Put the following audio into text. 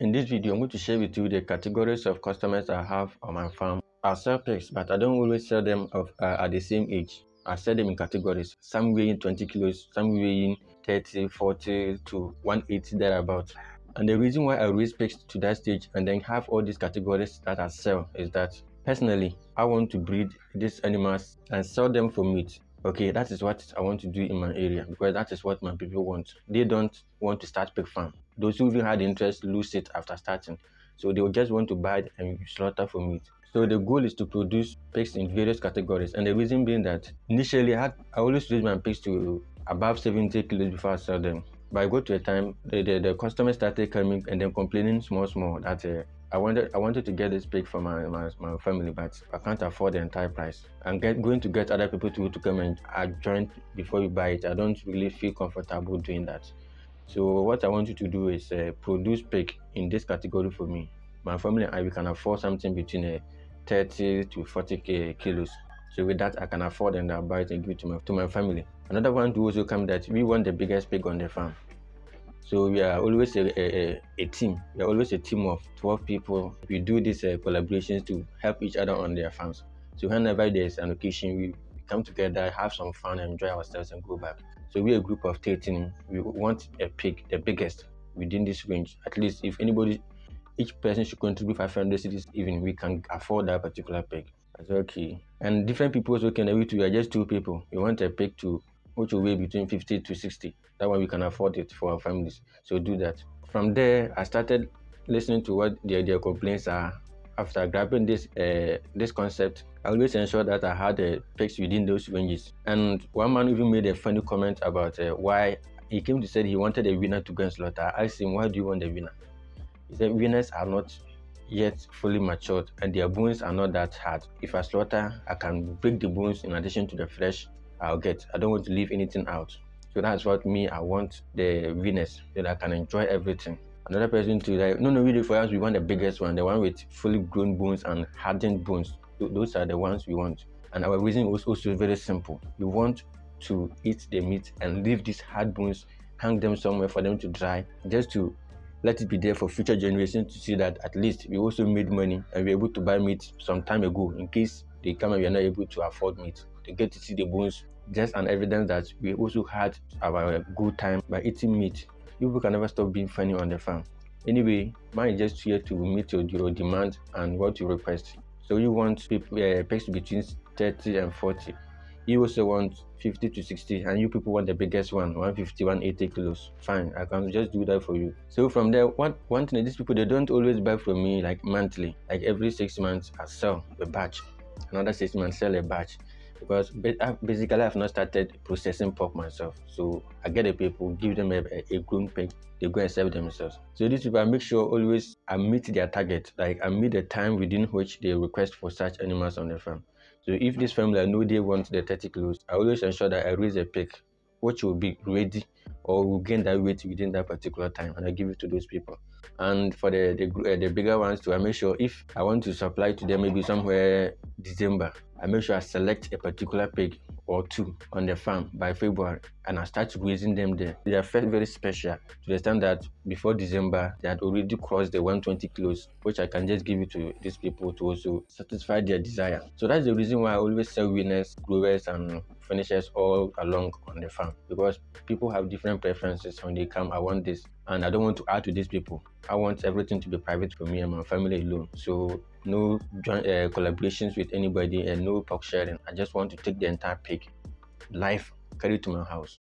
In this video, I'm going to share with you the categories of customers I have on my farm. I sell pigs, but I don't always sell them at the same age. I sell them in categories, some weighing 20 kilos, some weighing 30, 40 to 180 thereabout. And the reason why I raise pigs to that stage and then have all these categories that I sell is that personally, I want to breed these animals and sell them for meat. Okay, that is what I want to do in my area because that is what my people want. They don't want to start pig farm. Those who even had interest lose it after starting. So they will just want to buy it and slaughter for meat. So the goal is to produce pigs in various categories. And the reason being that initially I always raise my pigs to above 70 kilos before I sell them. But I got to a time the customers started coming and then complaining small that I wanted to get this pig for my family, but I can't afford the entire price. I'm going to get other people to come and join before you buy it. I don't really feel comfortable doing that. So what I want you to do is produce pig in this category for me. My family and I, we can afford something between 30 to 40 kilos. So with that, I can afford and I'll buy it and give it to my family. Another one to also come that we want the biggest pig on the farm. So we are always a team. We are always a team of 12 people. We do these collaborations to help each other on their farms. So whenever there is an occasion, we come together, have some fun, enjoy ourselves and go back. So we are a group of 13. We want a pig, the biggest within this range. At least if anybody, each person should contribute 500 cedis even. We can afford that particular pig. That's okay. And different people also can agree to. We are just two people. We want a pig to which will weigh between 50 to 60. That one we can afford it for our families. So do that. From there, I started listening to what their complaints are. After grabbing this concept, I always ensured that I had pigs within those ranges. And one man even made a funny comment about why he came to say he wanted a winner to go and slaughter. I asked him, why do you want a winner? He said, winners are not yet fully matured and their bones are not that hard. If I slaughter, I can break the bones in addition to the flesh I'll get. I don't want to leave anything out. So that's what me, I want the winners, that I can enjoy everything. Another person to like, no, really for us, we want the biggest one, the one with fully grown bones and hardened bones. Those are the ones we want. And our reason was also very simple. We want to eat the meat and leave these hard bones, hang them somewhere for them to dry, just to let it be there for future generations to see that at least we also made money and we were able to buy meat some time ago in case they come and we are not able to afford meat. They get to see the bones, just an evidence that we also had our good time by eating meat. People can never stop being funny on the farm. Anyway, mine is just here to meet your demand and what you request. So you want pigs between 30 and 40. You also want 50 to 60 and you people want the biggest one, 150, 180 kilos. Fine, I can just do that for you. So from there, one thing is these people, they don't always buy from me like monthly. Like every 6 months, I sell a batch. Another 6 months, sell a batch. Because basically I've not started processing pork myself, so I get the people, give them a grown pig, they go and serve themselves. So these people, I make sure always I meet their target, like I meet the time within which they request for such animals on the farm. So if this family, I know they want the 30 kilos, I always ensure that I raise a pig which will be ready or will gain that weight within that particular time, and I give it to those people. And for the bigger ones too, I make sure if I want to supply to them maybe somewhere December, I make sure I select a particular pig or two on the farm by February and I start raising them there. They are felt very special to the standard that before December they had already crossed the 120 kilos, which I can just give it to these people to also satisfy their desire. So that's the reason why I always sell winners, growers and finishers all along on the farm, because people have different preferences. When they come, I want this and I don't want to add to these people. I want everything to be private for me and my family alone. So no joint collaborations with anybody and no pork sharing. I just want to take the entire pig live, carry it to my house.